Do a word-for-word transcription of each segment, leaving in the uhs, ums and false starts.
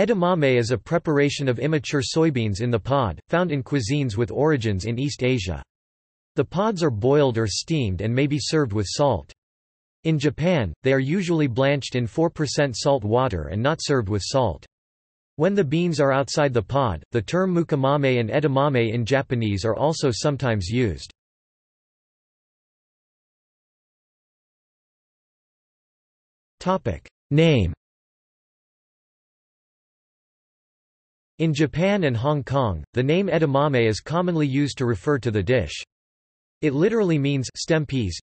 Edamame is a preparation of immature soybeans in the pod, found in cuisines with origins in East Asia. The pods are boiled or steamed and may be served with salt. In Japan, they are usually blanched in four percent salt water and not served with salt. When the beans are outside the pod, the term mukimame and edamame in Japanese are also sometimes used. Name. In Japan and Hong Kong, the name edamame is commonly used to refer to the dish. It literally means stem peas.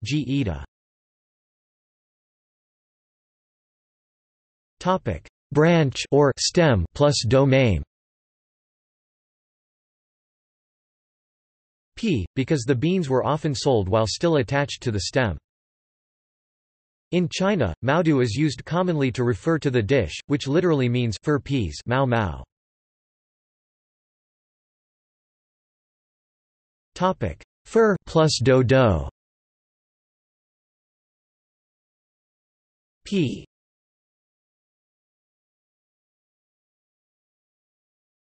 Topic: branch or stem plus domain. P, because the beans were often sold while still attached to the stem. In China, maodu is used commonly to refer to the dish, which literally means fur peas. Mao mao. Topic: fur plus do do. P.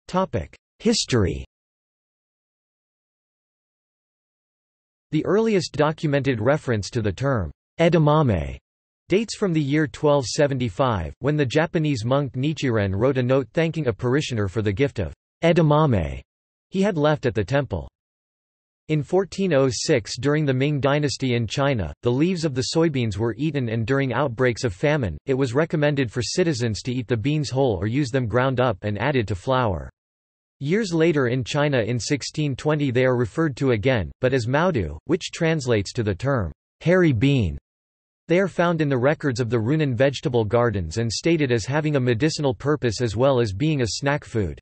Topic: history. The earliest documented reference to the term edamame dates from the year twelve seventy-five, when the Japanese monk Nichiren wrote a note thanking a parishioner for the gift of edamame he had left at the temple. In fourteen oh six, during the Ming dynasty in China, the leaves of the soybeans were eaten, and during outbreaks of famine, it was recommended for citizens to eat the beans whole or use them ground up and added to flour. Years later in China in sixteen twenty they are referred to again, but as maodu, which translates to the term hairy bean. They are found in the records of the Runin vegetable gardens and stated as having a medicinal purpose as well as being a snack food.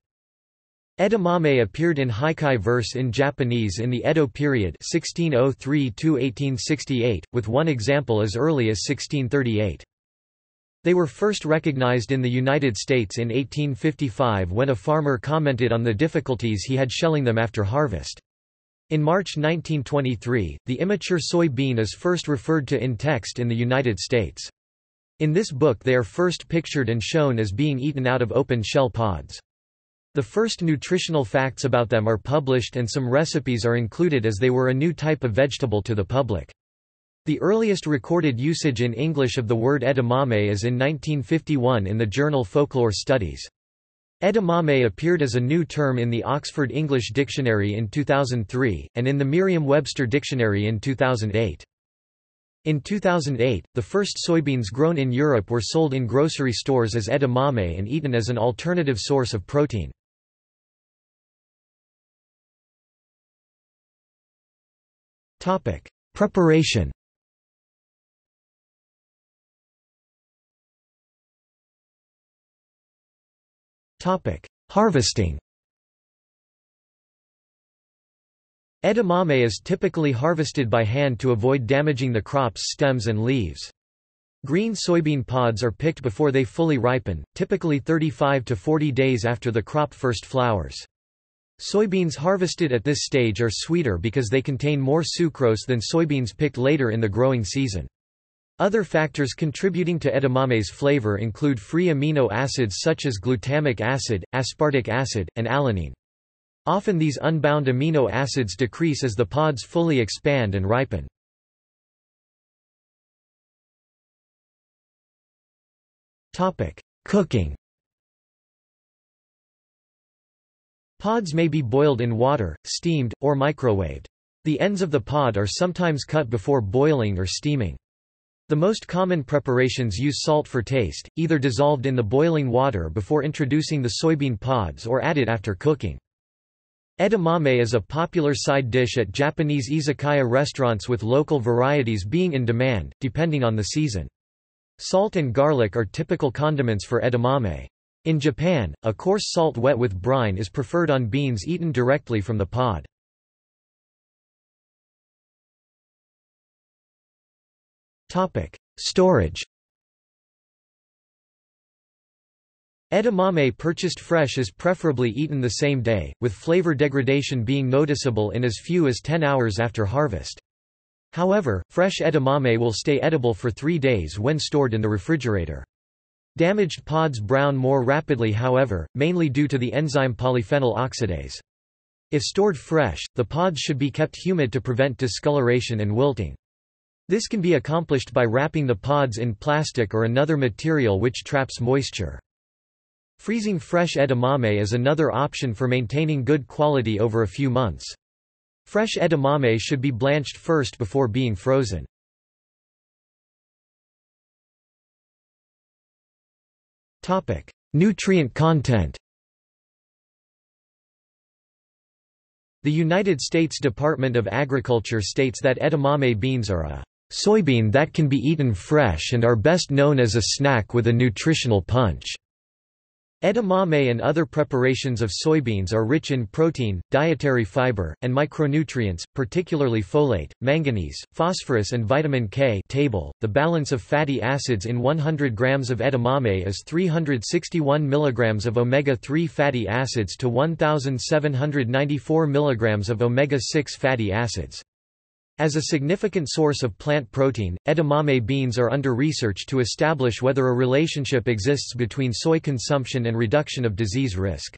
Edamame appeared in haikai verse in Japanese in the Edo period sixteen oh three to eighteen sixty-eight, with one example as early as sixteen thirty-eight. They were first recognized in the United States in eighteen fifty-five when a farmer commented on the difficulties he had shelling them after harvest. In March nineteen twenty-three, the immature soybean is first referred to in text in the United States. In this book they are first pictured and shown as being eaten out of open shell pods. The first nutritional facts about them are published and some recipes are included as they were a new type of vegetable to the public. The earliest recorded usage in English of the word edamame is in nineteen fifty-one in the journal Folklore Studies. Edamame appeared as a new term in the Oxford English Dictionary in two thousand three, and in the Merriam-Webster Dictionary in two thousand eight. In two thousand eight, the first soybeans grown in Europe were sold in grocery stores as edamame and eaten as an alternative source of protein. Preparation. Harvesting. Edamame is typically harvested by hand to avoid damaging the crop's stems and leaves. Green soybean pods are picked before they fully ripen, typically thirty-five to forty days after the crop first flowers. Soybeans harvested at this stage are sweeter because they contain more sucrose than soybeans picked later in the growing season. Other factors contributing to edamame's flavor include free amino acids such as glutamic acid, aspartic acid, and alanine. Often these unbound amino acids decrease as the pods fully expand and ripen. Cooking. Pods may be boiled in water, steamed, or microwaved. The ends of the pod are sometimes cut before boiling or steaming. The most common preparations use salt for taste, either dissolved in the boiling water before introducing the soybean pods or added after cooking. Edamame is a popular side dish at Japanese izakaya restaurants, with local varieties being in demand, depending on the season. Salt and garlic are typical condiments for edamame. In Japan, a coarse salt wet with brine is preferred on beans eaten directly from the pod. Storage. Edamame purchased fresh is preferably eaten the same day, with flavor degradation being noticeable in as few as ten hours after harvest. However, fresh edamame will stay edible for three days when stored in the refrigerator. Damaged pods brown more rapidly however, mainly due to the enzyme polyphenol oxidase. If stored fresh, the pods should be kept humid to prevent discoloration and wilting. This can be accomplished by wrapping the pods in plastic or another material which traps moisture. Freezing fresh edamame is another option for maintaining good quality over a few months. Fresh edamame should be blanched first before being frozen. Topic: Nutrient content. The United States Department of Agriculture states that edamame beans are a soybean that can be eaten fresh and are best known as a snack with a nutritional punch. Edamame and other preparations of soybeans are rich in protein, dietary fiber, and micronutrients, particularly folate, manganese, phosphorus and vitamin K. Table: the balance of fatty acids in one hundred grams of edamame is three hundred sixty-one milligrams of omega three fatty acids to one thousand seven hundred ninety-four milligrams of omega six fatty acids. As a significant source of plant protein, edamame beans are under research to establish whether a relationship exists between soy consumption and reduction of disease risk.